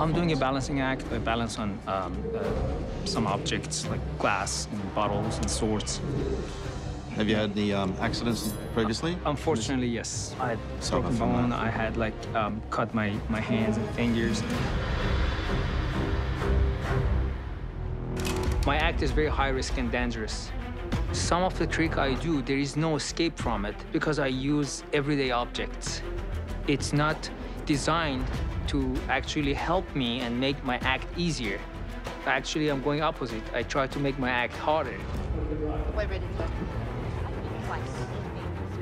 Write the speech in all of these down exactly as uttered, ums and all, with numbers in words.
I'm doing a balancing act, a balance on um, uh, some objects like glass and bottles and swords. Have you had any um, accidents previously? Unfortunately, yes. I had broken bone. I had like um, cut my, my hands and fingers. My act is very high risk and dangerous. Some of the trick I do, there is no escape from it because I use everyday objects. It's not designed to actually help me and make my act easier. Actually, I'm going opposite. I try to make my act harder.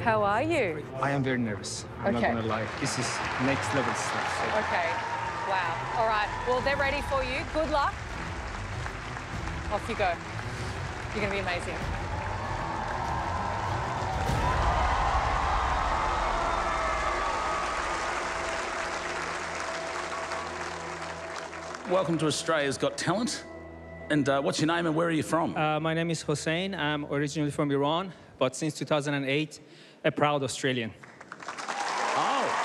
How are you? I am very nervous. I'm okay. Not gonna lie. This is next level stuff. So. Okay. Wow. All right. Well, they're ready for you. Good luck. Off you go. You're gonna be amazing. Welcome to Australia's Got Talent. And uh, what's your name and where are you from? Uh, my name is Hossein. I'm originally from Iran, but since two thousand eight, a proud Australian. Oh.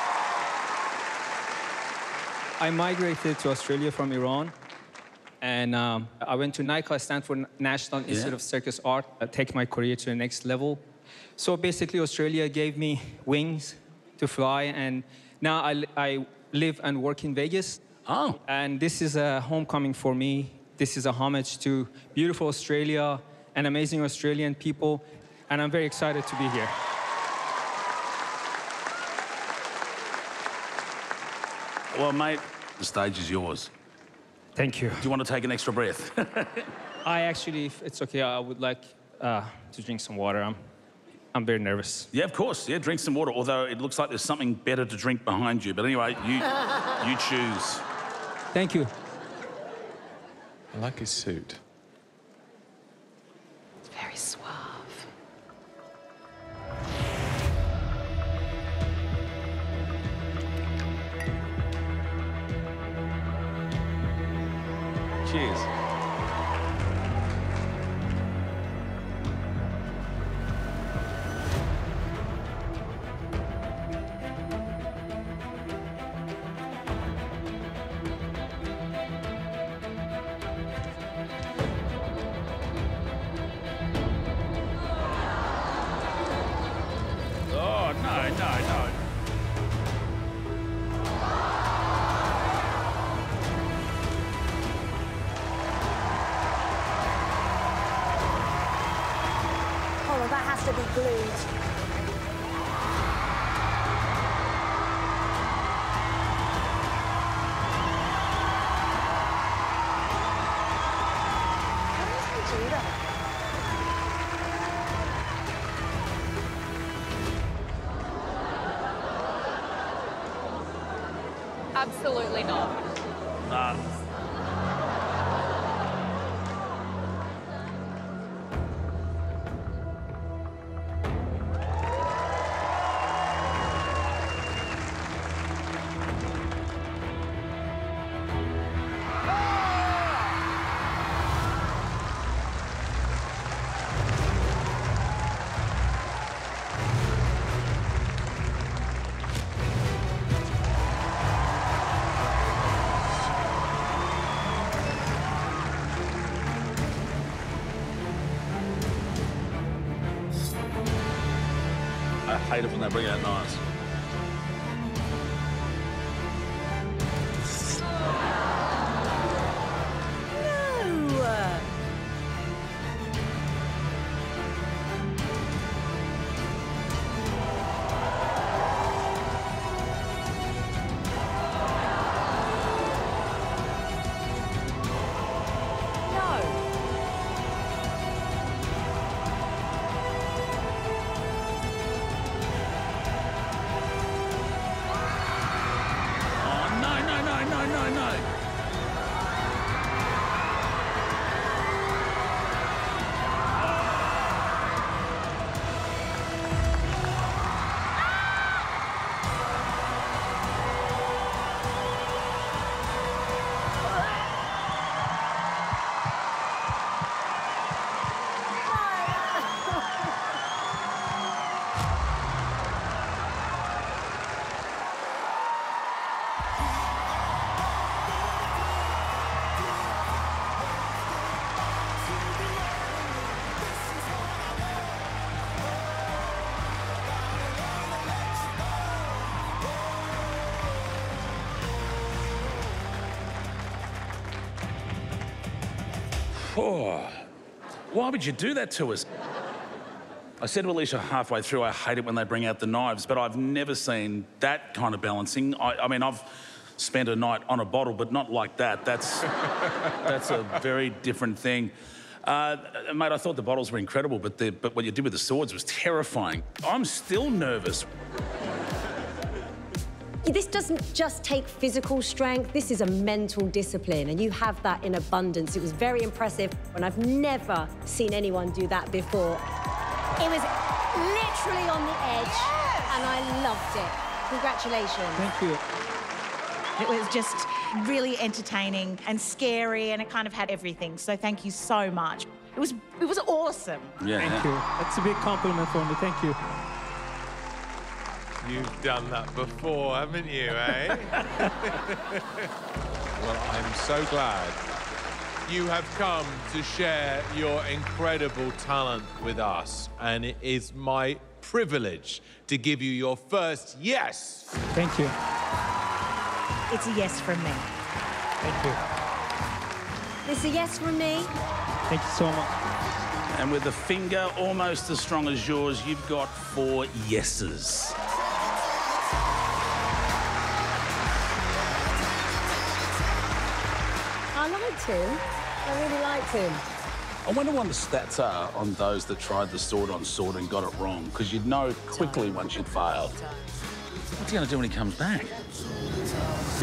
I migrated to Australia from Iran, and um, I went to NICA, Stanford National yeah. Institute of Circus Art, I take my career to the next level. So basically, Australia gave me wings to fly, and now I, I live and work in Vegas. Oh. And this is a homecoming for me. This is a homage to beautiful Australia and amazing Australian people. And I'm very excited to be here. Well, mate, the stage is yours. Thank you. Do you want to take an extra breath? I actually, if it's okay, I would like uh, to drink some water. I'm, I'm very nervous. Yeah, of course. Yeah, drink some water. Although it looks like there's something better to drink behind you. But anyway, you, you choose. Thank you. I like his suit. It's very suave. Cheers. To be glued. How does he do that? Absolutely not. Nah. I hate it when they bring out knives. Oh, why would you do that to us? I said to Alicia halfway through, I hate it when they bring out the knives, but I've never seen that kind of balancing. I, I mean, I've spent a night on a bottle, but not like that. That's, that's a very different thing. Uh, mate, I thought the bottles were incredible, but, the, but what you did with the swords was terrifying. I'm still nervous. This doesn't just take physical strength, this is a mental discipline, and you have that in abundance. It was very impressive, and I've never seen anyone do that before. It was literally on the edge, yes! And I loved it. Congratulations. Thank you. It was just really entertaining and scary, and it kind of had everything, so thank you so much. It was, it was awesome. Yeah. Thank you. That's a big compliment for me, thank you. You've done that before, haven't you, eh? Well, I'm so glad you have come to share your incredible talent with us. And it is my privilege to give you your first yes. Thank you. It's a yes from me. Thank you. It's a yes from me. Thank you so much. And with a finger almost as strong as yours, you've got four yeses. Him. I really liked him. I wonder what the stats are on those that tried the sword on sword and got it wrong, because you'd know quickly once you'd failed. What's he going to do when he comes back?